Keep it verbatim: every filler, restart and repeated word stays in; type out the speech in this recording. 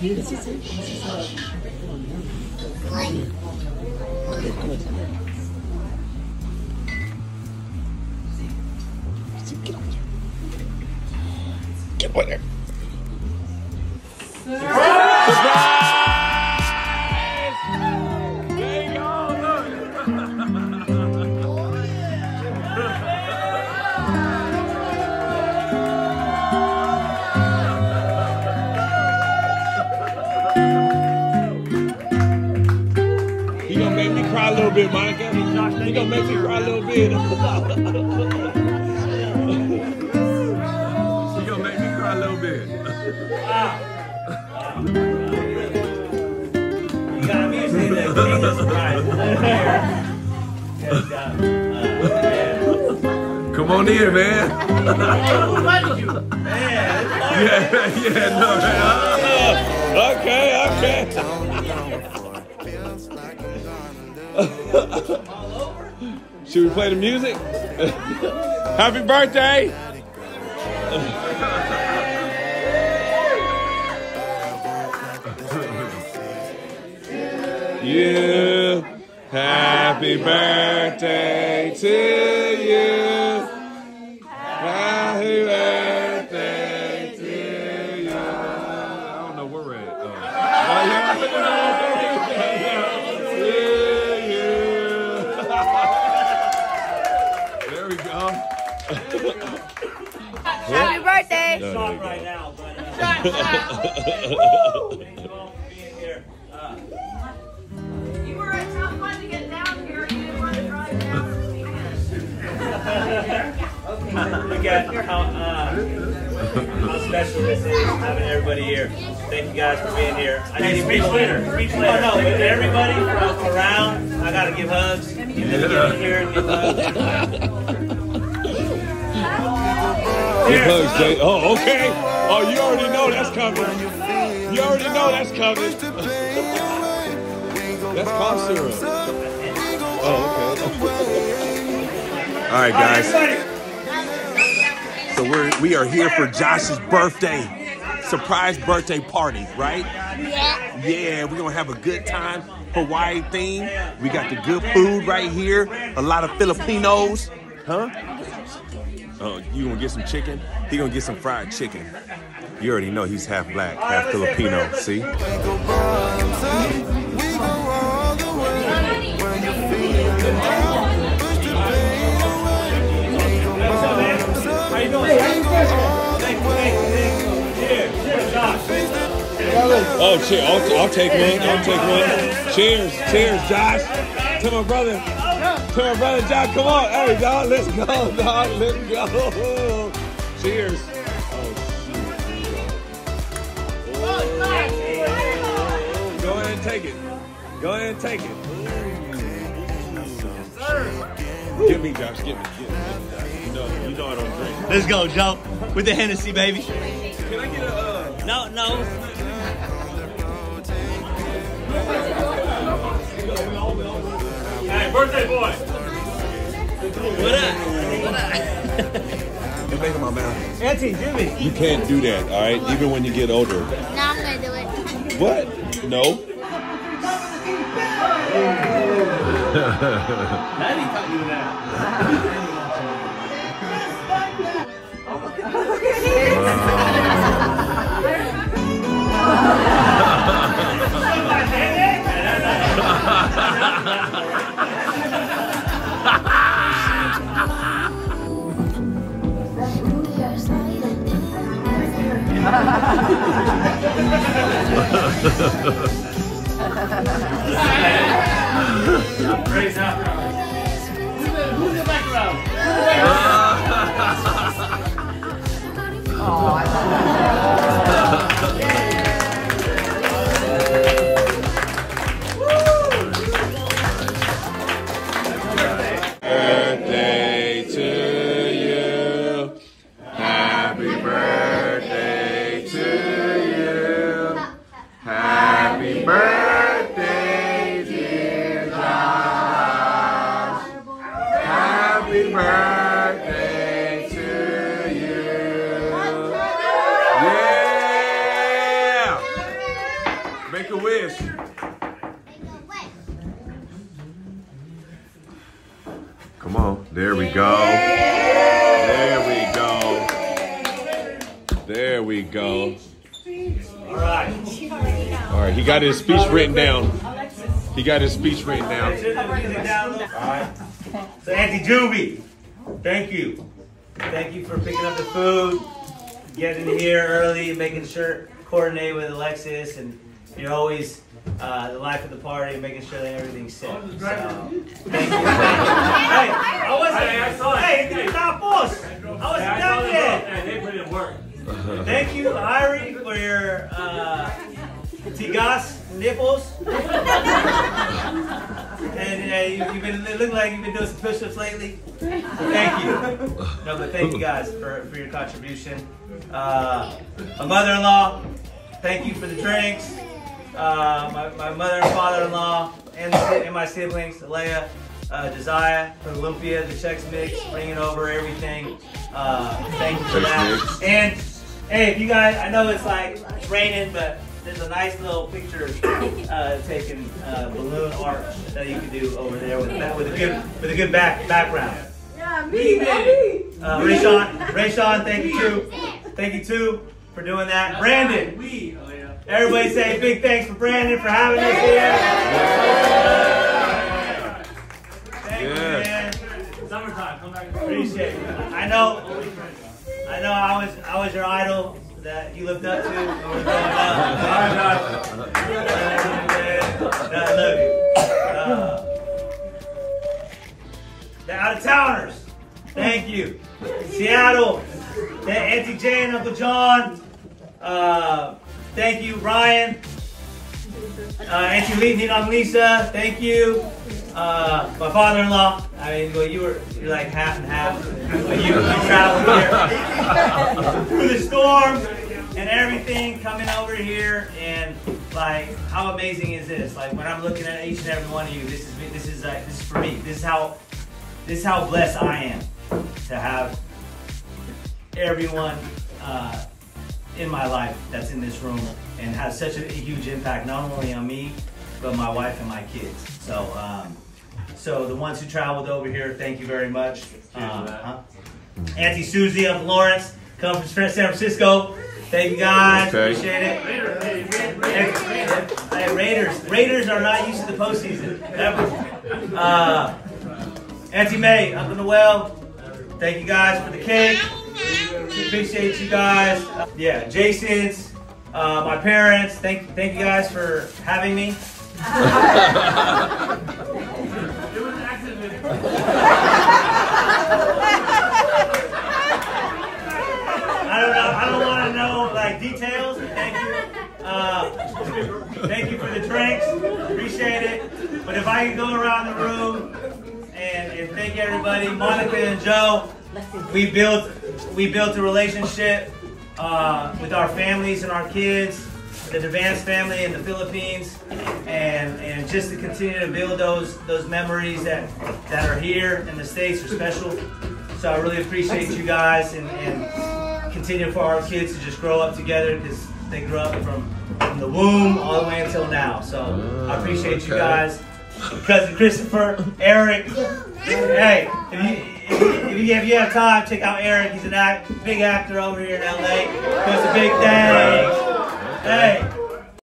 Get over here. Surprise! There you go, look! Oh, yeah. You're gonna make me cry a little bit, Monica. You're gonna make me cry a little bit. Wow. You got me saying that Jesus Christ. Come on here, man. Hey, you? Man, yeah, yeah, no, man. Oh, okay, okay. Should we play the music? Happy birthday! You, happy birthday to you. Happy birthday to you. I don't know where we're at. Oh. Happy birthday to you. There we go. Happy birthday. No, song right now, but uh, look at how, uh, how special this is, having everybody here. Thank you guys for being here. I need speech later. Speech later. Oh, no, but everybody from around, I gotta give hugs. Yeah. Get here and give hugs. Give hugs, Jay. Oh, okay. Oh, you already know that's coming. You already know that's coming. That's cough syrup. Oh, okay. All right, guys. So we're, we are here for Josh's birthday, surprise birthday party, right? Yeah. Yeah, we're going to have a good time, Hawaii theme. We got the good food right here, a lot of Filipinos. Huh? Oh, you going to get some chicken? He going to get some fried chicken. You already know he's half black, half Filipino, see? Oh, cheers. I'll, I'll take one. I'll take one. Cheers. Cheers, Josh. To my brother. To my brother, Josh. Come on. Hey, dog. Let's go, dog. Let's go. Cheers. Oh, shoot. Go ahead and take it. Go ahead and take it. Give me, Josh. Give me. Give me. You know, you know I don't drink. Let's go, Joe. With the Hennessy, baby. Can I get a... Uh, no, no. Hey, birthday boy! What up? What up? You're making my mouth. Auntie, Jimmy! You can't do that, alright? Even when you get older. No, I'm gonna do it. What? No. Who's the background? Oh, I happy birthday to you. a wish. Come on. There we go. There we go. There we go. All right. All right. He got his speech written down. He got his speech written down. All right. So Auntie Doobie, thank you. Thank you for picking up the food, getting here early, making sure, coordinate with Alexis, and you're always uh, the life of the party, making sure that everything's set. So, thank you. Hey, I wasn't, hey, I saw it. Hey, it's not boss. I wasn't down there. They put in work. Thank you, Irie, for your uh, tigas nipples. And uh, you've been, it looks like you've been doing some push-ups lately. Thank you. No, but thank you guys for, for your contribution. Uh, my mother-in-law, thank you for the drinks. Uh, my, my mother and father-in-law and, and my siblings, Leah, uh, Desire, for Olympia, the Chex Mix, bringing over everything. Uh, thank you for that. And hey, if you guys, I know it's like it's raining, but there's a nice little picture uh, taken, uh, balloon art that you can do over there with a, with a good with a good back background. Yeah, me, me. Uh, Rashawn, Rashawn, thank you too, thank you too for doing that. Brandon, everybody say big thanks for Brandon for having us here. Thank you, man. Summertime, come back. Appreciate it. I know, I know, I was I was your idol that you lived up to. I love you. The out of towners, thank you. Seattle, the Auntie Jay and Uncle John, uh, thank you. Ryan, uh, Auntie Lee, Uncle Lisa, thank you. Uh, my father-in-law. I mean, well, you were you're like half and half. But you, you traveled here through the storm and everything, coming over here, and like, how amazing is this? Like, when I'm looking at each and every one of you, this is this is like this is for me. This is how this is how blessed I am to have everyone uh, in my life that's in this room and has such a huge impact, not only on me, but my wife and my kids. So, um, so the ones who traveled over here, thank you very much. Um, huh? Auntie Susie of Lawrence, come from San Francisco. Thank you guys, okay. Appreciate it. Raiders. Hey, Raiders. Raiders. Hey, Raiders, Raiders are not used to the postseason. Uh, Auntie May up in the well. Thank you guys for the cake. Appreciate you guys. Yeah, Jason's, uh, my parents. Thank, thank you guys for having me. It was an accident. I don't know. I don't want to know like details. Thank you. Uh, thank you for the drinks. Appreciate it. But if I can go around the room and, and thank everybody, Monica and Joe, we built we built a relationship uh, with our families and our kids. The Devances family in the Philippines, and and just to continue to build those those memories that that are here in the States are special. So I really appreciate you guys, and, and continue for our kids to just grow up together, because they grew up from, from the womb all the way until now. So I appreciate you guys. Cousin Christopher, Eric. Hey, if you, if, you, if, you, if you have time, check out Eric. He's a act, big actor over here in L A. It's a big thing.